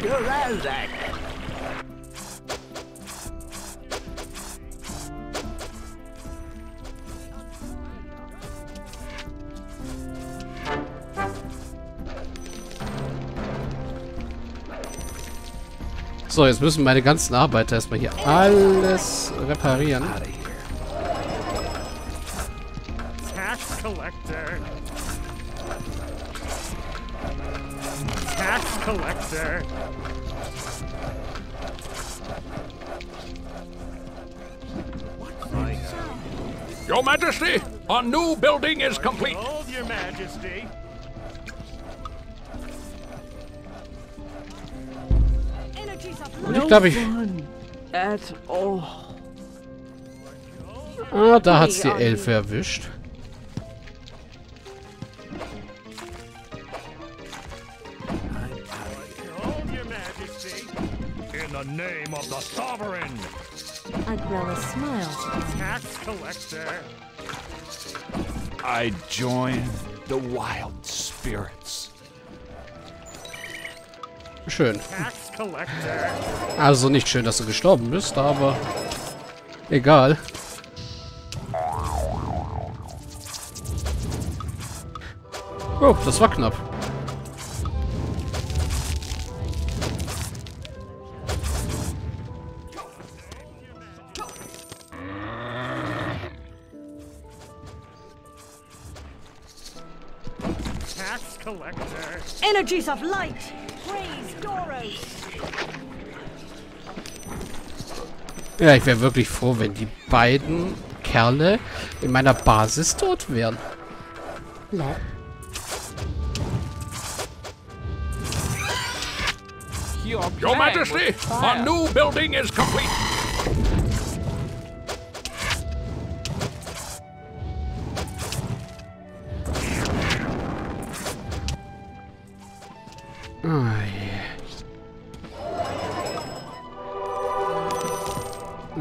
Abderazak. So, jetzt müssen meine ganzen Arbeiter erstmal hier alles reparieren. Tax Collector. Tax Collector. Your Majesty, our new building is complete. Hold your Majesty. Und ich glaube, ich... Ah, da hat's die Elfe erwischt. In the name of the Sovereign. I'd rather smile. Tax Collector. I join the wild spirits. Schön. Also nicht schön, dass du gestorben bist, aber egal. Oh, das war knapp. Energies of light. Ja, ich wäre wirklich froh, wenn die beiden Kerle in meiner Basis tot wären. Ja. Your Majesty, our new building is complete.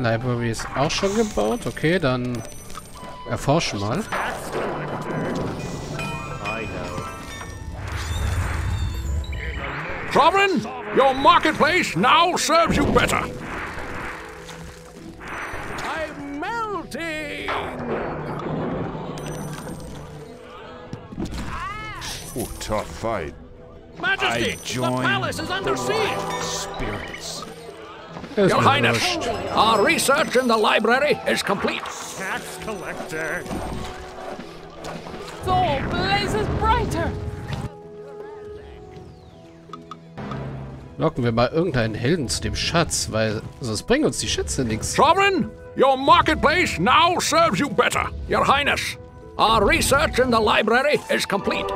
Library ist auch schon gebaut. Okay, dann erforschen mal. Sovereign, your marketplace now serves you better. I'm melting. Oh, tough fight. Majesty, the palace is under siege. Spirits. Your Highness, our research in the library is complete. Tax Collector. Soul blazes brighter. Locken wir mal irgendeinen Helden zu dem Schatz, weil sonst bringen uns die Schätze nichts. Sovereign, your marketplace now serves you better. Your Highness, our research in the library is complete.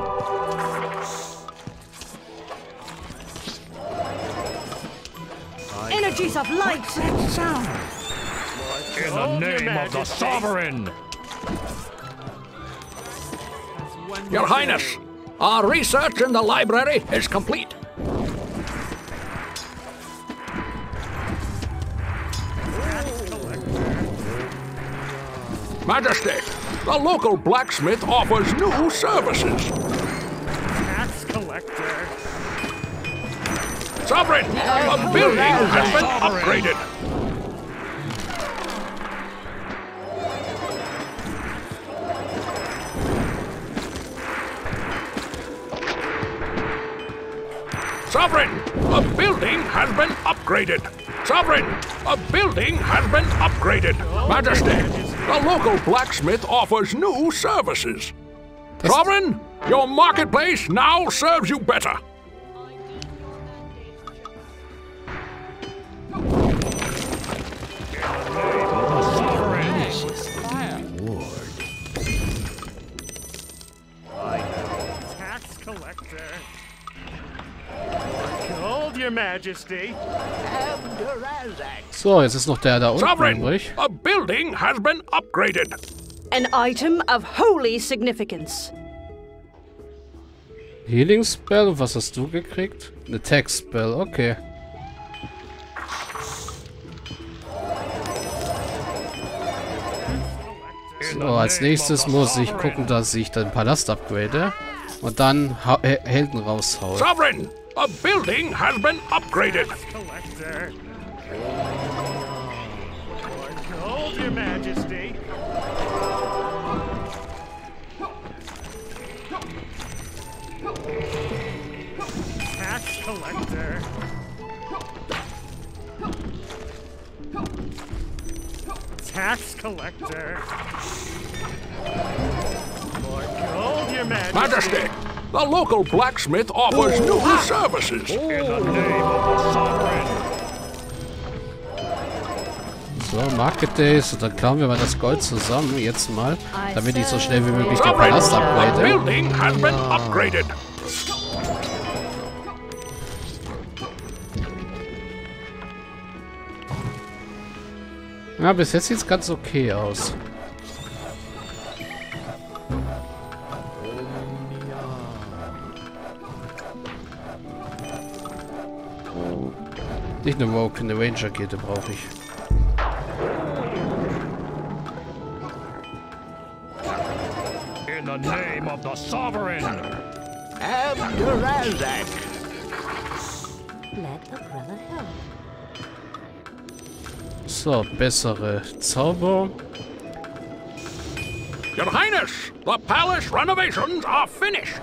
Energies of light and sound. In the name of the Sovereign. Your Highness, our research in the library is complete. Majesty, the local blacksmith offers new services. Tax Collector. Sovereign, the building has been upgraded. Sovereign, the building has been upgraded. Sovereign, the building has been upgraded. Majesty, the local blacksmith offers new services. Sovereign, your marketplace now serves you better. So, jetzt ist noch der da unten übrig. A building has been upgraded. An item of holy significance. Healing Spell, und was hast du gekriegt? Eine Attack Spell, okay. So, als nächstes muss ich gucken, dass ich den Palast upgrade und dann Helden raushaue. Sovereign, A building has been upgraded. Collector. Hold your Majesty. Tax collector. Tax collector. More gold, your Majesty. The local blacksmith offers new services. In the name of the sovereign. So, Market Days, und dann klauen wir mal das Gold zusammen, jetzt mal, damit ich so schnell wie möglich den Palast upgrade. Ja, bis jetzt sieht es ganz okay aus. Nicht nur Rogue, eine Ranger-Kette brauche ich. In the name of the sovereign, Abderazak. Let the brother help. So, bessere Zauber. Your Highness, the palace renovations are finished.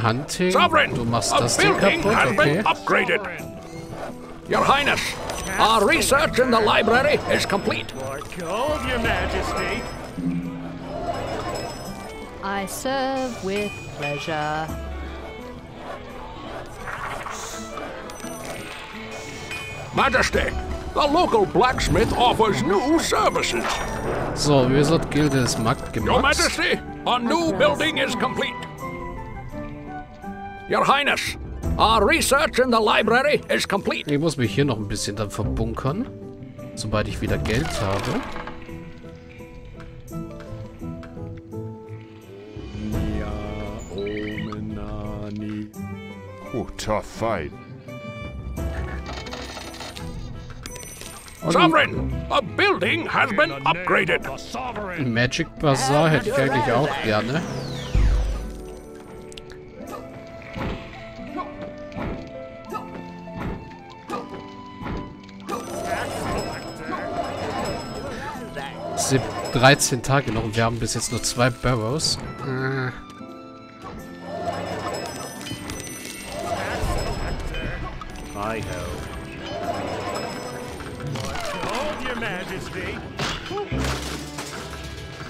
Hunting. Du machst das Ding kaputt, okay. Your Highness, our research in the library is complete. Gold, your Majesty. I serve with pleasure. Majesty, the local blacksmith offers new services. So, wir sind Gilde des Markt gemacht. Your Majesty, our new building is complete. Your Highness, our research in the library is complete. Ich muss mich hier noch ein bisschen dann verbunkern, sobald ich wieder Geld habe. Guter Feind. Sovereign, a building has been upgraded. Magic Bazaar hätte ich eigentlich auch gerne. Sind 13 Tage noch und wir haben bis jetzt nur 2 Barrows.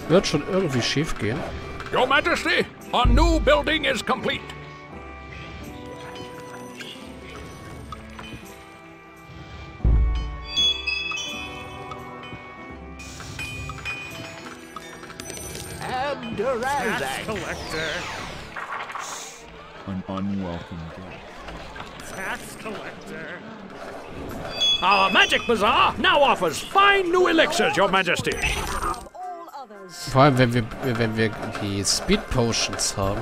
Wird schon irgendwie schief gehen. Your Majesty, our new building is complete. Tax collector. An unwelcome guest. Tax collector. Our magic bazaar now offers fine new elixirs, Your Majesty. Vor allem, wenn wir die Speed Potions haben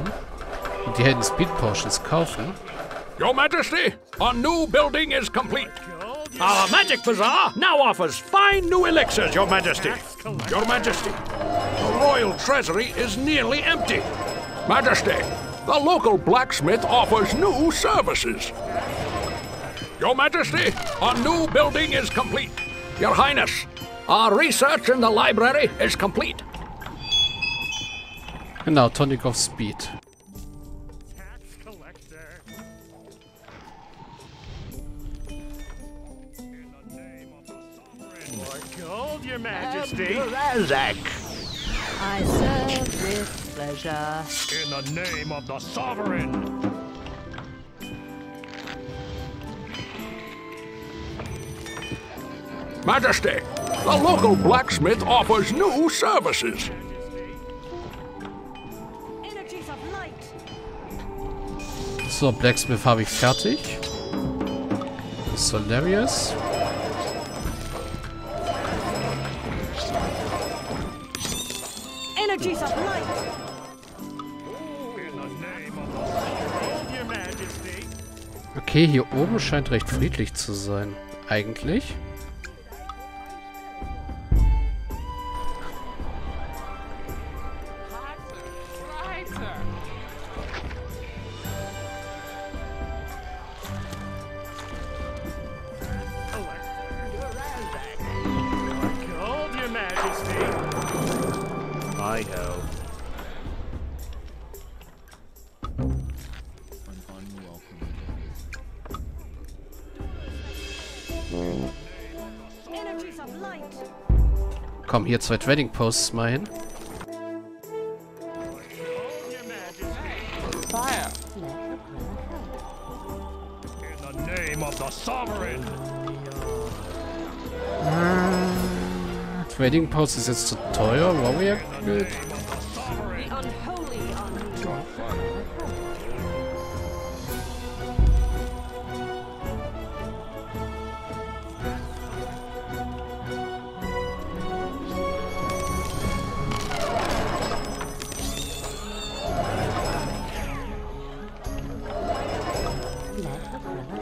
und die Helden Speed Potions kaufen. Your Majesty, our new building is complete. Our magic bazaar now offers fine new elixirs, Your Majesty. Your Majesty. The royal treasury is nearly empty. Majesty, the local blacksmith offers new services. Your Majesty, our new building is complete. Your Highness, our research in the library is complete. And now, tonic of speed. Tax collector. In the name of the sovereign. More gold, Your Majesty. Abderazak. I serve with pleasure. In the name of the sovereign. Majesty, the local blacksmith offers new services. Energies of light. So, Blacksmith habe ich fertig. So, Larius. Okay, hier oben scheint recht friedlich zu sein. Eigentlich. Komm, hier 2 Trading Posts mal hin. Trading Post ist jetzt zu teuer. Warrior Guild.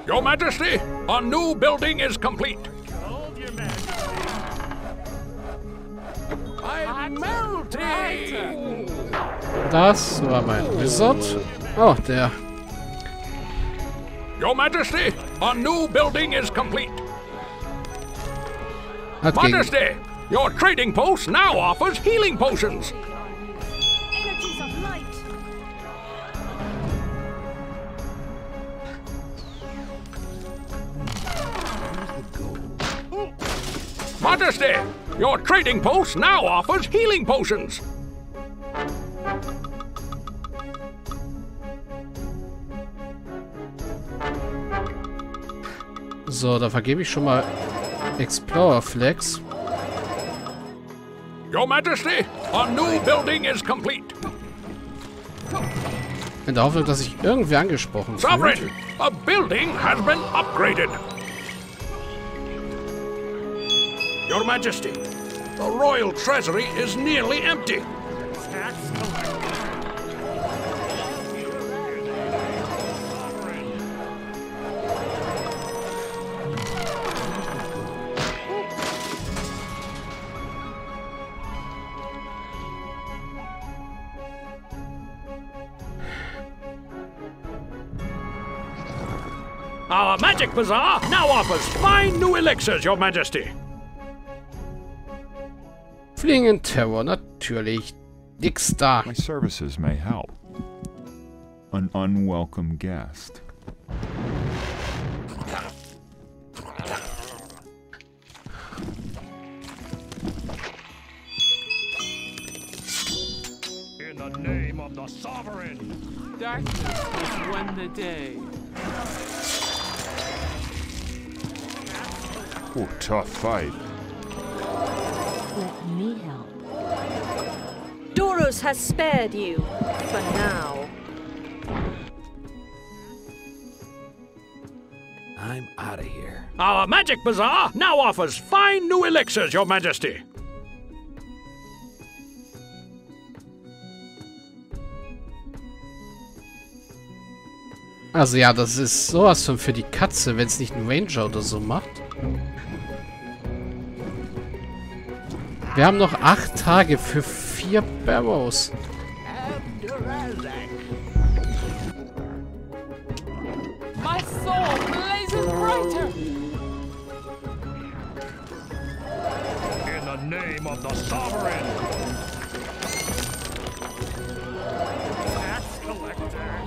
Your Majesty, our new building is complete. Das war mein Wizard. Oh, der. Your Majesty, our new building is complete. Majesty, your trading post now offers healing potions. Energies of light. Majesty, your trading post now offers healing potions. So, da vergebe ich schon mal Explorer Flex. Your Majesty, our new building is complete. In der Hoffnung, dass ich irgendwie angesprochen werde. Severin, a building has been upgraded. Your Majesty, the royal treasury is nearly empty. Our magic bazaar now offers fine new elixirs, Your Majesty. Fliegenden Terror, natürlich. Nix da. My services may help. An unwelcome guest. In the name of the sovereign. Darkness has won the day. Oh, tough fight. Let me help. Doros has spared you for now. I'm out of here. Our magic bazaar now offers fine new elixirs, Your Majesty. Also ja, das ist sowas von für die Katze, wenn es nicht ein Ranger oder so macht. Wir haben noch 8 Tage für 4 Barrows. Abderazak. My soul blazes brighter. In the name of the sovereign. Tax collector.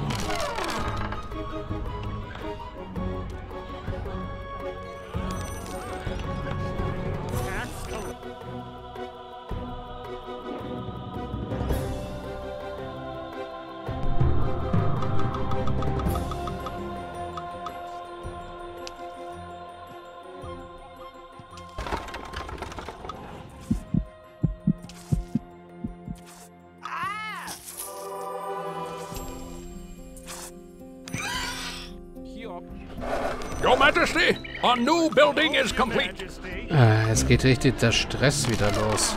Your Majesty, our new building is complete. Es geht richtig der Stress wieder los.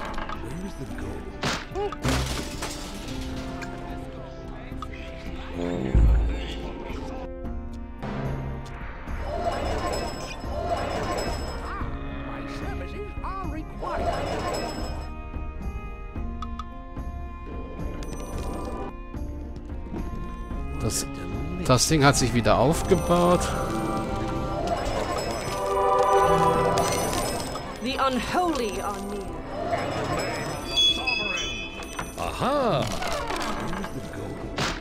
Das Ding hat sich wieder aufgebaut. The unholy are near. Aha!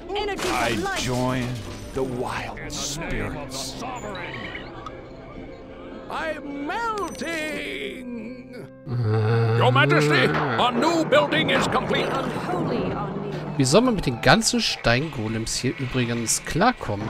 Energy I join the wild spirits. I'm melting! Your Majesty, our new building is complete. Wie soll man mit den ganzen Steingolems hier übrigens klarkommen?